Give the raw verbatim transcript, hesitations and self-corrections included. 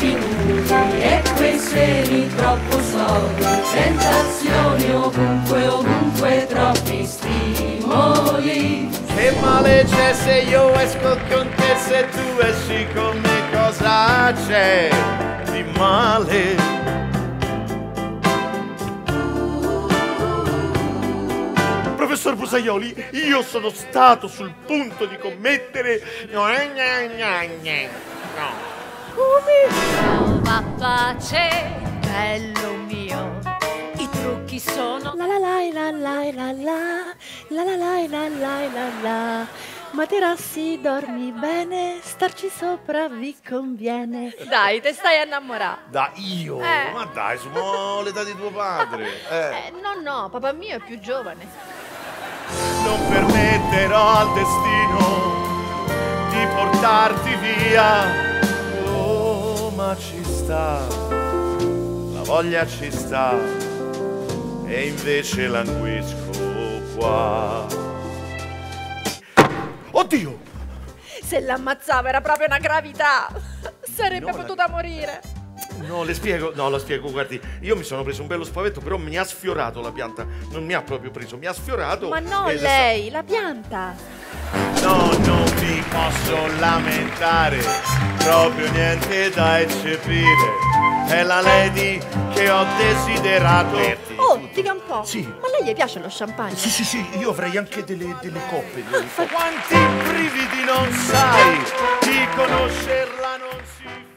minuti e quei seri troppo soldi, sensazioni ovunque, ovunque troppi stimoli. Che male c'è se io esco con te, se tu esci con me, cosa c'è di male? Professor Busaioli, io sono stato sul punto di commettere... No, come? Papace, bello mio, i trucchi sono... La la la la la la la, la la la la la la, materassi, dormi bene, starci sopra vi conviene. Dai, te stai a innamorare. Da io? Eh. Ma dai, sono l'età di tuo padre. Eh. Eh, no, no, papà mio è più giovane. Non permetterò al destino di portarti via. Oh, ma ci sta, la voglia ci sta, e invece languisco qua. Oddio! Se l'ammazzava era proprio una gravità, sarebbe no, potuta la... morire. No, le spiego, no, lo spiego, guardi, io mi sono preso un bello spavento, però mi ha sfiorato la pianta, non mi ha proprio preso, mi ha sfiorato. Ma no, lei, la pianta. No, non mi posso lamentare, proprio niente da eccepire, è la lady che ho desiderato. Oh, dica un po', sì. Ma a lei gli piace lo champagne? Sì, sì, sì, io avrei anche delle, delle coppe, delle coppe. Quanti brividi non sai, di conoscerla non si...